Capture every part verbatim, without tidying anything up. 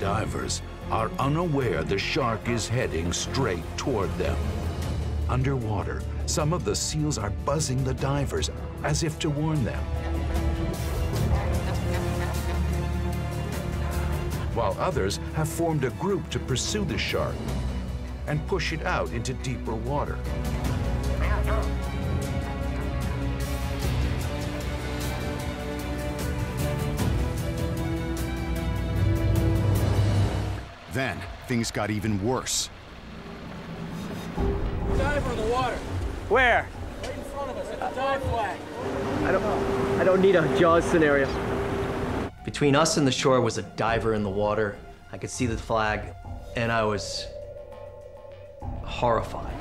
divers are unaware the shark is heading straight toward them. Underwater, some of the seals are buzzing the divers as if to warn them, while others have formed a group to pursue the shark and push it out into deeper water. Then, things got even worse. Diver in the water. Where? Right in front of us, at the dive flag. I don't, I don't need a Jaws scenario. Between us and the shore was a diver in the water. I could see the flag, and I was horrified.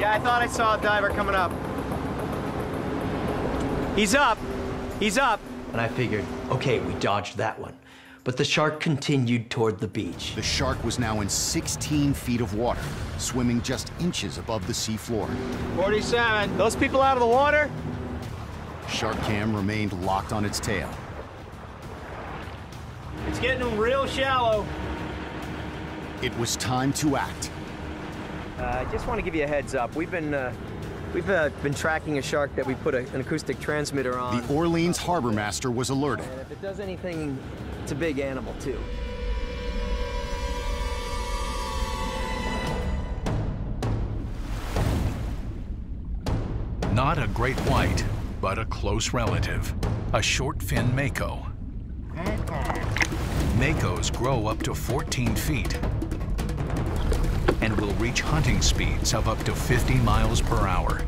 Yeah, I thought I saw a diver coming up. He's up. He's up. And I figured, okay, we dodged that one. But the shark continued toward the beach. The shark was now in sixteen feet of water, swimming just inches above the seafloor. forty-seven. Those people out of the water? Shark cam remained locked on its tail. It's getting real shallow. It was time to act. I uh, just want to give you a heads up. We've been uh, we've uh, been tracking a shark that we put a, an acoustic transmitter on. The Orleans harbor master was alerted. And if it does anything, it's a big animal too. Not a great white, but a close relative, a short fin mako. Makos grow up to fourteen feet and will reach hunting speeds of up to fifty miles per hour.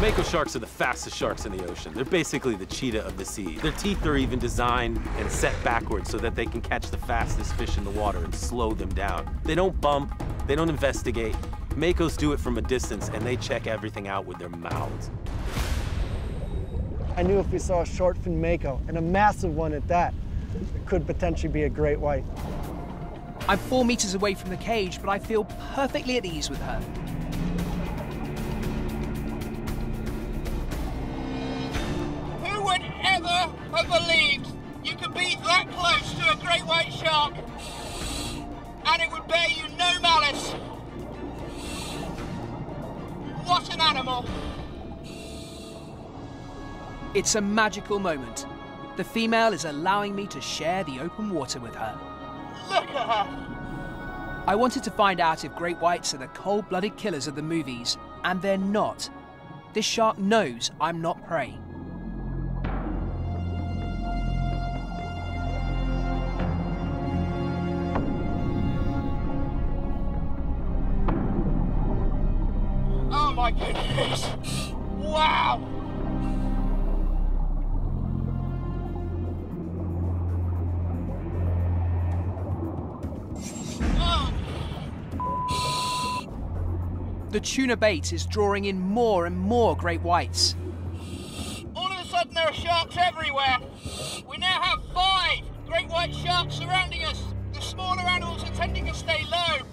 Mako sharks are the fastest sharks in the ocean. They're basically the cheetah of the sea. Their teeth are even designed and set backwards so that they can catch the fastest fish in the water and slow them down. They don't bump, they don't investigate. Makos do it from a distance, and they check everything out with their mouths. I knew if we saw a short fin mako, and a massive one at that, it could potentially be a great white. I'm four meters away from the cage, but I feel perfectly at ease with her. Who would ever have believed you could be that close to a great white shark, and it would bear you no malice? What an animal! It's a magical moment. The female is allowing me to share the open water with her. Look at her! I wanted to find out if great whites are the cold-blooded killers of the movies, and they're not. This shark knows I'm not prey. Oh my goodness! Wow! The tuna bait is drawing in more and more great whites. All of a sudden there are sharks everywhere. We now have five great white sharks surrounding us. The smaller animals are tending to stay low,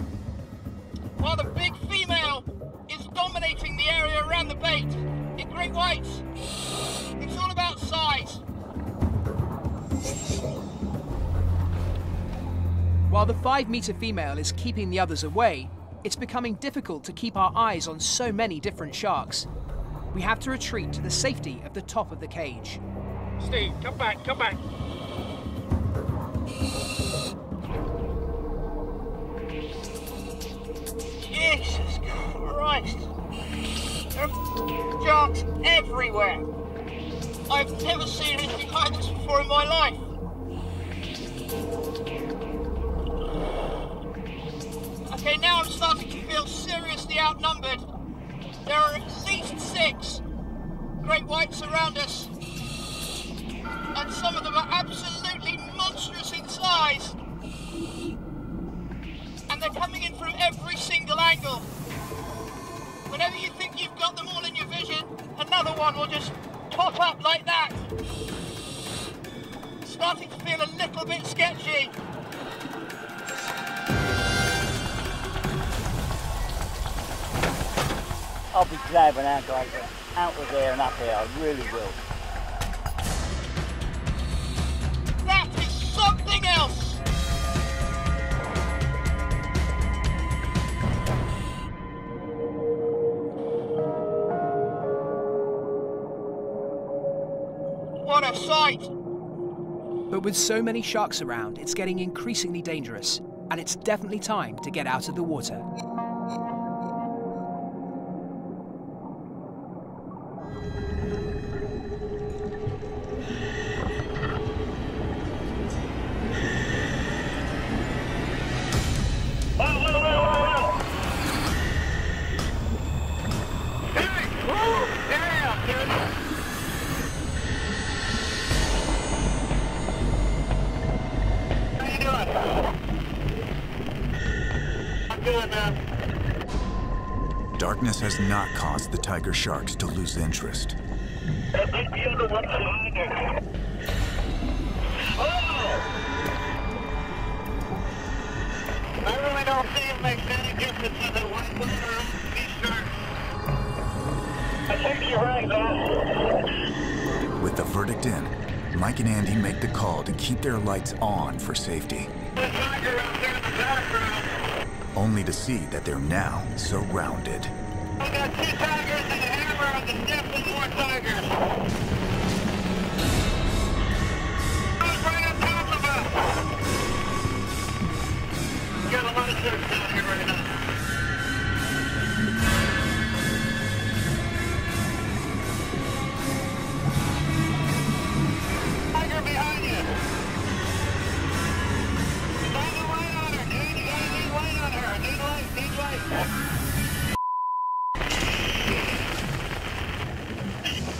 while the big female is dominating the area around the bait. In great whites, it's all about size. While the five-meter female is keeping the others away, it's becoming difficult to keep our eyes on so many different sharks. We have to retreat to the safety of the top of the cage. Steve, come back, come back. Jesus Christ. There are sharks everywhere. I've never seen anything like this before in my life. Okay, now I'm starting to feel seriously outnumbered. There are at least six great whites around us, and some of them are absolutely monstrous in size. And they're coming in from every single angle. Whenever you think you've got them all in your vision, another one will just pop up like that. Starting to feel a little bit sketchy. I'll be glad when our guys are out of there and up here, I really will. That is something else! What a sight! But with so many sharks around, it's getting increasingly dangerous, and it's definitely time to get out of the water. Darkness has not caused the tiger sharks to lose interest. That might be on the one behind her. Oh! I really don't see it makes any difference whether white water or sea sharks. I think you're right, though. With the verdict in, Mike and Andy make the call to keep their lights on for safety. There's a tiger out there in the background. Only to see that they're now surrounded. I got two tigers and a hammer on the steps and more tigers. Goes right on top of us. Got a lot of surf down here right now. Tiger behind you.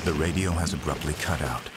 The radio has abruptly cut out.